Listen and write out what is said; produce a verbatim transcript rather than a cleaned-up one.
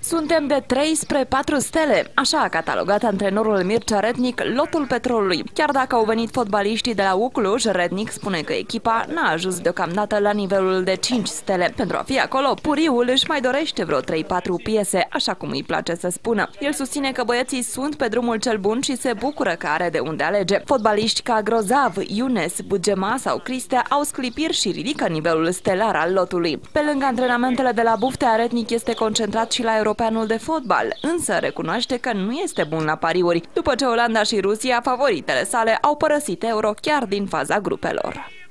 Suntem de trei spre patru stele, așa a catalogat antrenorul Mircea Retnic lotul Petrolului. Chiar dacă au venit fotbaliștii de la U Cluj, Retnic spune că echipa n-a ajuns deocamdată la nivelul de cinci stele. Pentru a fi acolo, puriul își mai dorește vreo trei patru piese, așa cum îi place să spună. El susține că băieții sunt pe drumul cel bun și se bucură că are de unde alege. Fotbaliști ca Grozav, Younes, Bugema sau Cristea au sclipiri și ridică nivelul stelar al lotului. Pe lângă antrenamentele de la Buftea, Retnic este concentrat și la europeanul de fotbal, însă recunoaște că nu este bun la pariuri, după ce Olanda și Rusia, favoritele sale, au părăsit Euro chiar din faza grupelor.